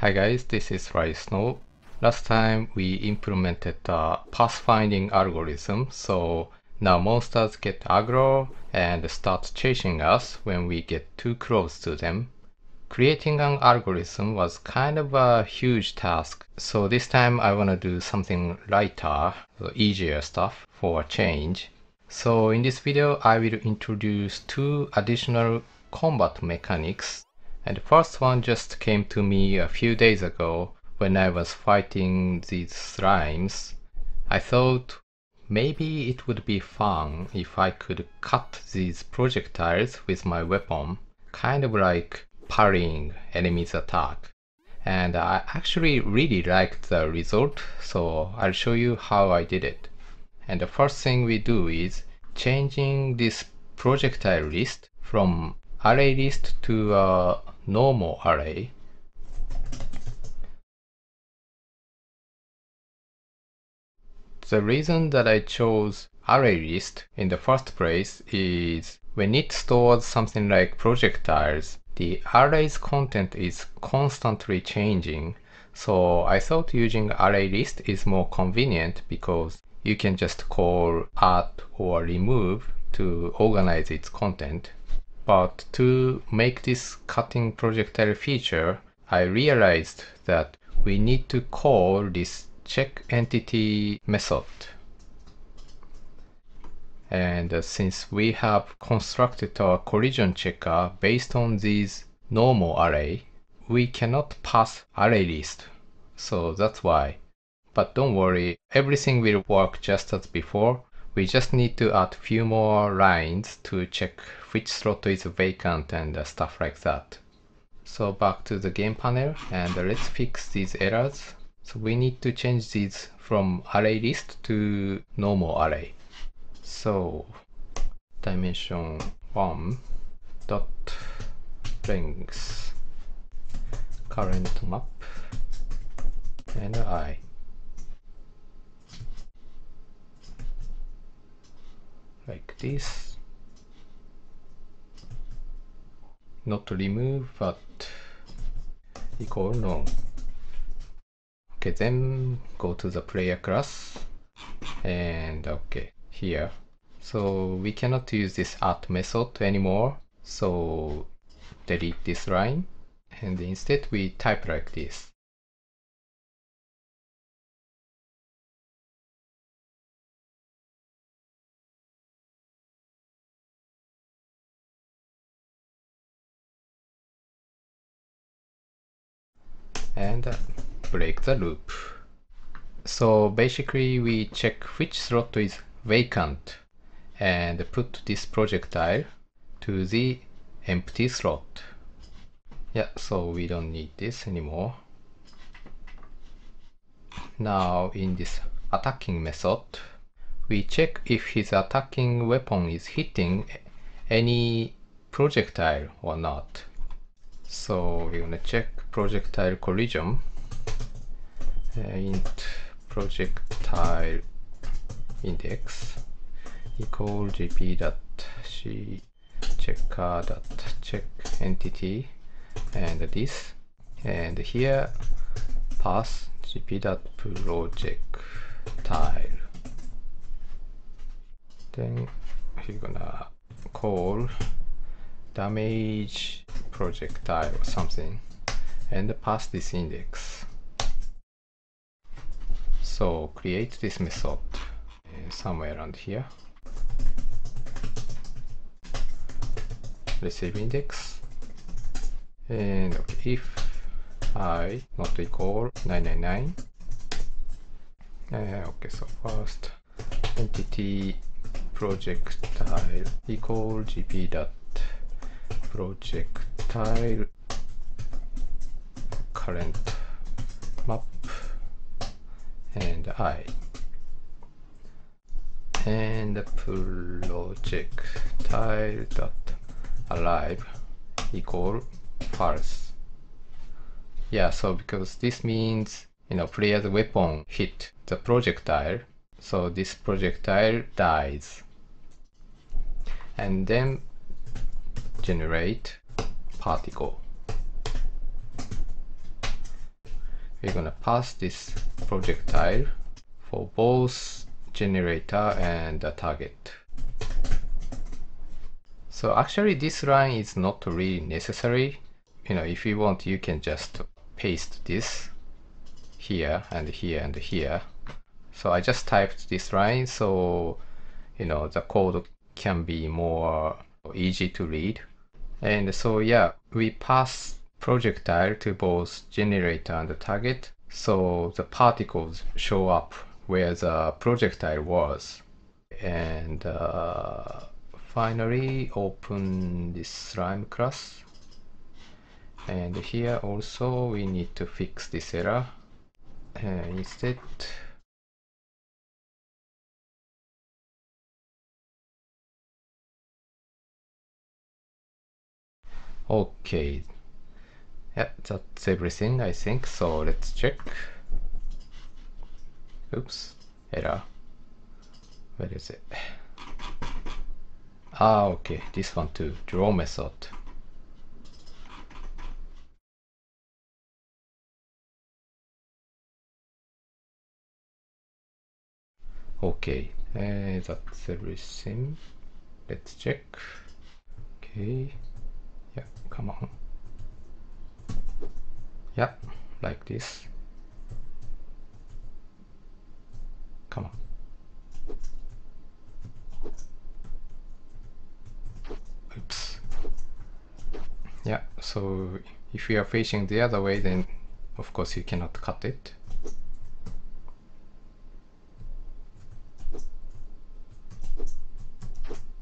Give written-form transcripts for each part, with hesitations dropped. Hi guys, this is RyiSnow. Last time we implemented a pathfinding algorithm, so now monsters get aggro and start chasing us when we get too close to them. Creating an algorithm was kind of a huge task, so this time I want to do something lighter, easier stuff for a change. So in this video I will introduce two additional combat mechanics. And the first one just came to me a few days ago when I was fighting these slimes. I thought maybe it would be fun if I could cut these projectiles with my weapon, kind of like parrying enemies' attack. And I actually really liked the result, so I'll show you how I did it. And the first thing we do is changing this projectile list from array list to a normal array. The reason that I chose array list in the first place is when it stores something like projectiles, the array's content is constantly changing. So I thought using array list is more convenient because you can just call add or remove to organize its content. But to make this cutting projectile feature, I realized that we need to call this checkEntity method. And since we have constructed our collision checker based on this normal array, we cannot pass array list. So that's why. But don't worry, everything will work just as before. We just need to add a few more lines to check which slot is vacant and stuff like that. So back to the game panel and let's fix these errors. So we need to change these from array list to normal array. So dimension 1 dot length current map and I. Like this, not remove but equal no. Okay, then go to the player class and okay, here. So we cannot use this add method anymore, so delete this line and instead we type like this. And break the loop. So basically we check which slot is vacant and put this projectile to the empty slot. Yeah, so we don't need this anymore. Now in this attacking method, we check if his attacking weapon is hitting any projectile or not. So we're gonna check projectile collision int projectile index equal gp.c checker.check entity and this, and here pass gp.projectile. Then we're gonna call damage projectile or something and pass this index. So create this method somewhere around here, receive index, and okay, if I not equal 999, okay, so first entity projectile equal gp dot projectile current map and I, and projectile dot alive equal false. Yeah, so because this means, you know, player's weapon hit the projectile, so this projectile dies. And then generate particle we're gonna pass this projectile for both generator and the target. So actually this line is not really necessary. You know, if you want, you can just paste this here and here and here. So I just typed this line, so you know, the code can be more easy to read. And so yeah, we pass projectile to both generator and the target, so the particles show up where the projectile was. And finally open this slime class, and here also we need to fix this error. And instead okay, yeah, that's everything I think. So let's check. Oops, error. Where is it? Ah, okay, this one too, draw method. Okay, that's everything. Let's check. Okay, yeah, come on. Yeah, like this. Come on. Oops. Yeah, so if you are facing the other way, then of course you cannot cut it.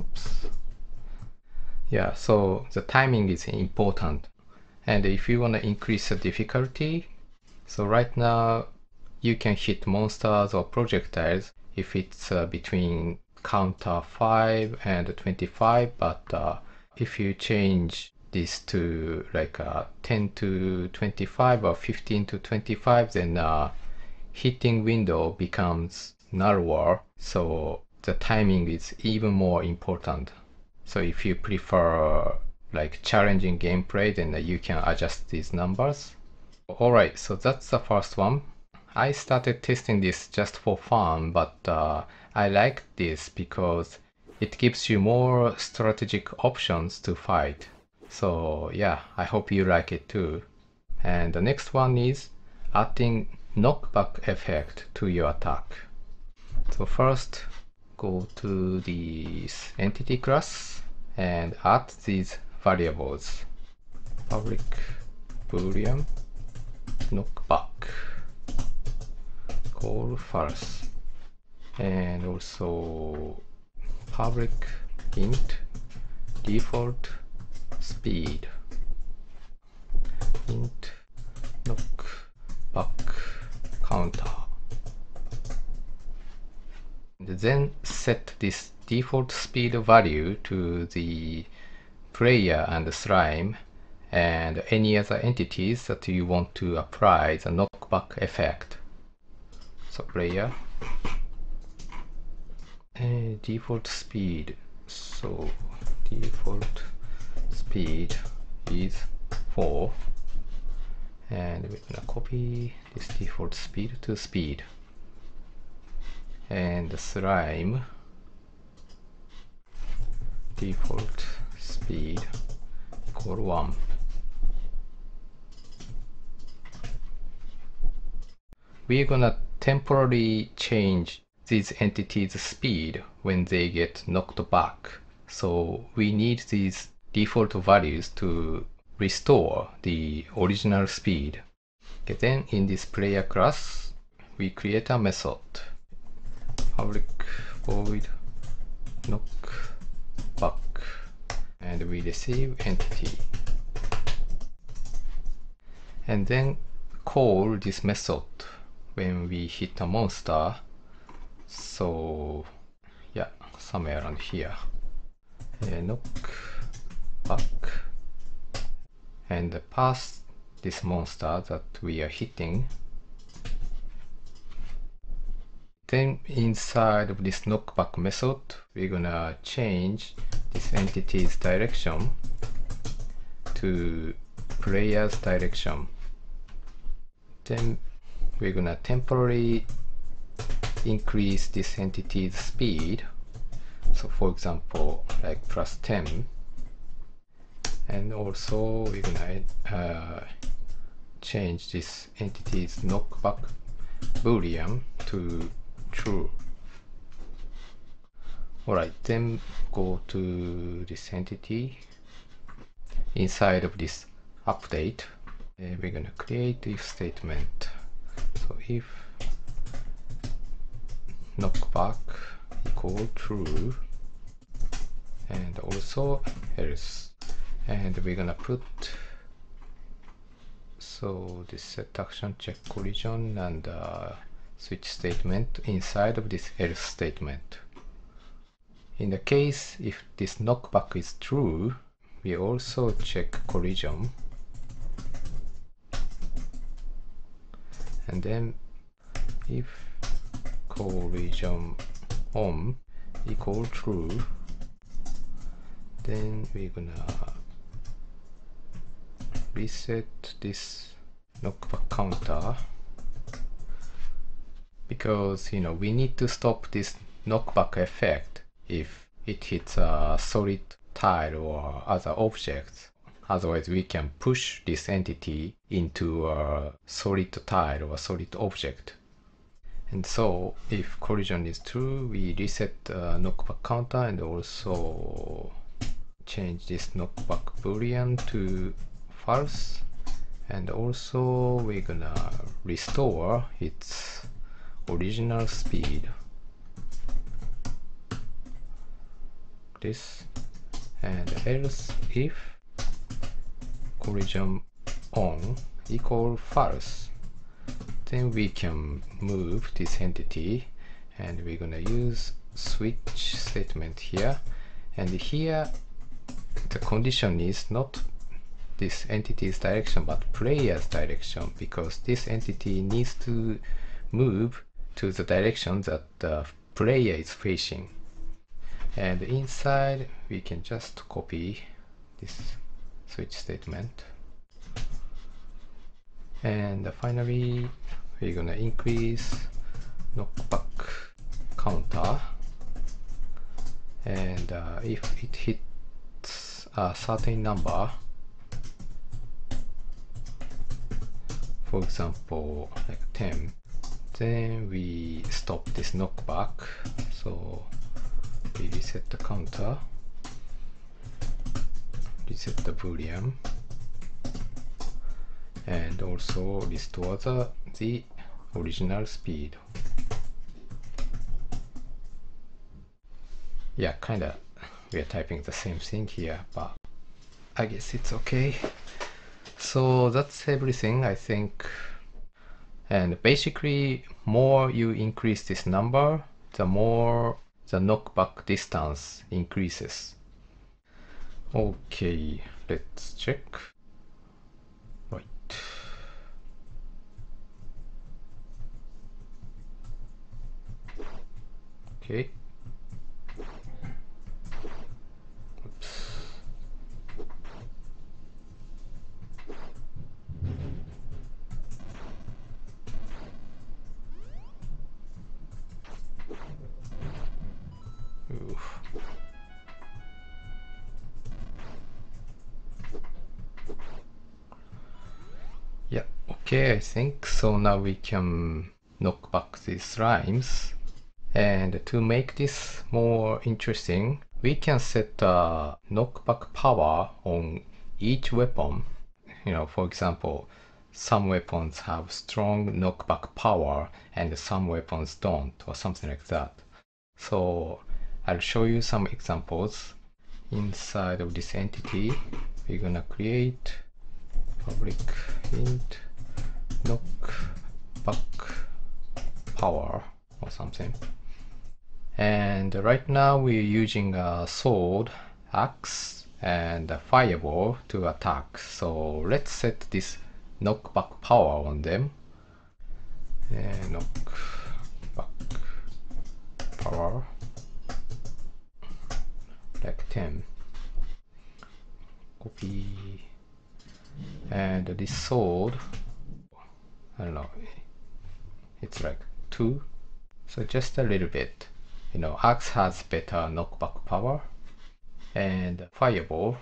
Oops. Yeah, so the timing is important. And if you want to increase the difficulty, so right now you can hit monsters or projectiles if it's between counter 5 and 25, but if you change this to like 10 to 25 or 15 to 25, then hitting window becomes narrower, so the timing is even more important. So if you prefer like challenging gameplay, then you can adjust these numbers. Alright, so that's the first one. I started testing this just for fun, but I like this because it gives you more strategic options to fight. So yeah, I hope you like it too. And the next one is adding knockback effect to your attack. So first go to the entity class and add these variables. Public boolean knockback. Call false. And also public int default speed. Int knockback counter. And then set this default speed value to the player and the slime and any other entities that you want to apply the knockback effect. So player and default speed, so default speed is 4, and we're gonna copy this default speed to speed. And the slime default speed equal 1. We're gonna temporarily change these entities' speed when they get knocked back, so we need these default values to restore the original speed. Okay, then in this player class we create a method public void knock back, and we receive entity, and then call this method when we hit a monster. So yeah, somewhere around here, knock back, and pass this monster that we are hitting. Then inside of this knockback method, we're gonna change this entity's direction to player's direction. then we're gonna temporarily increase this entity's speed. So for example, like plus 10. And also we're gonna change this entity's knockback boolean to true. Alright, then go to this entity. Inside of this update, we're gonna create if statement. So if knockback equal true, and also else, and we're gonna put so this set action check collision and switch statement inside of this else statement. In the case if this knockback is true, we also check collision, and then if collision on equal true, then we're gonna reset this knockback counter, because you know we need to stop this knockback effect if it hits a solid tile or other objects. Otherwise we can push this entity into a solid tile or solid object. And so if collision is true, we reset knockback counter and also change this knockback boolean to false, and also we're gonna restore its original speed. This and else if collision on equal false, then we can move this entity, and we're gonna use switch statement here, and here the condition is not this entity's direction but player's direction, because this entity needs to move to the direction that the player is facing. And inside we can just copy this switch statement, and finally we're gonna increase knockback counter, and if it hits a certain number, for example like 10, then we stop this knockback. So we reset the counter, reset the boolean, and also restore the original speed. Yeah, kinda we are typing the same thing here, but I guess it's okay. So that's everything, I think. And basically, more you increase this number, the more the knockback distance increases. Okay, let's check. Right. Okay. Oops. Oof. Yeah, okay, I think so. Now we can knock back these rhymes, and to make this more interesting, we can set a knockback power on each weapon. You know, for example, some weapons have strong knockback power and some weapons don't, or something like that. So I'll show you some examples. Inside of this entity, we're gonna create public int knockback power or something. And right now we're using a sword, axe, and a fireball to attack. So let's set this knockback power on them. And knockback power like 10. Copy. And this sword, I don't know, it's like 2, so just a little bit. You know, axe has better knockback power, and fireball,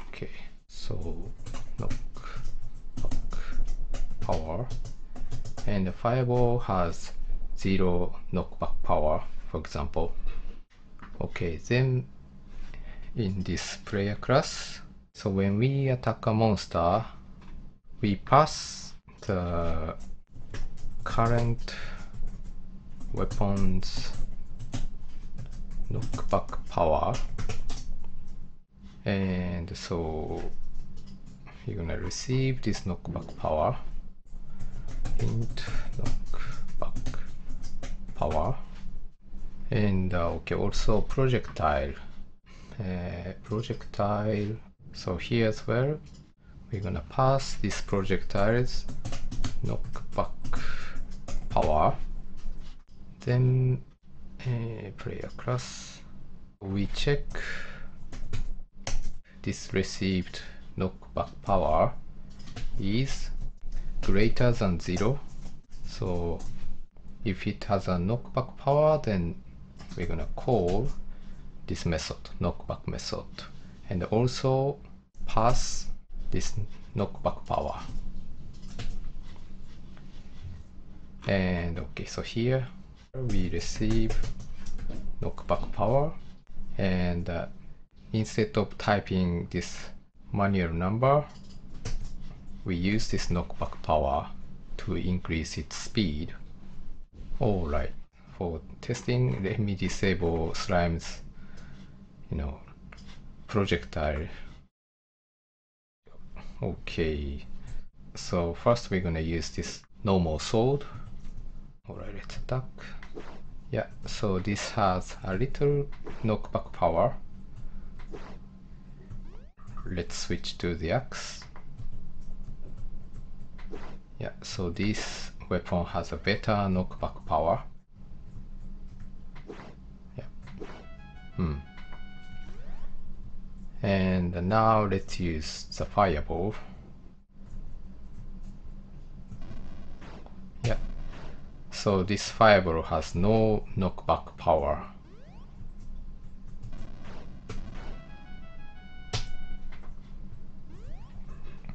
okay, so knockback power, and the fireball has 0 knockback power, for example. Okay, then in this player class, so when we attack a monster, we pass the current weapon's knockback power, and so you're gonna receive this knockback power, int knockback power, and okay, also projectile. So here as well, we're gonna pass this projectile's knockback power. Then player class, we check this received knockback power is greater than 0. So if it has a knockback power, then we're gonna call this method, knockback method, and also pass this knockback power. And okay, so here we receive knockback power, and instead of typing this manual number, we use this knockback power to increase its speed. Alright, for testing, let me disable Slime's, you know, projectile. Okay, so first we're gonna use this normal sword. Alright, let's attack. Yeah, so this has a little knockback power. Let's switch to the axe. Yeah, so this weapon has a better knockback power. Yeah. And now let's use the fireball. Yeah, so this fireball has no knockback power.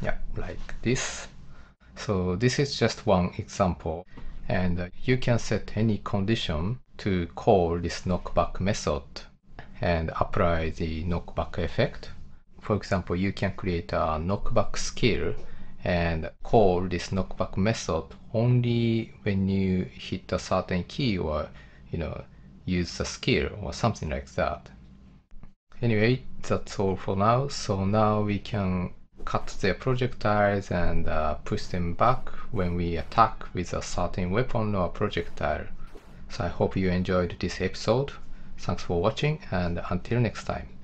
Yeah, like this. So this is just one example, and you can set any condition to call this knockback method and apply the knockback effect. For example, you can create a knockback skill and call this knockback method only when you hit a certain key, or you know, use the skill or something like that. Anyway, that's all for now. So now we can cut their projectiles and push them back when we attack with a certain weapon or projectile. So I hope you enjoyed this episode. Thanks for watching, and until next time.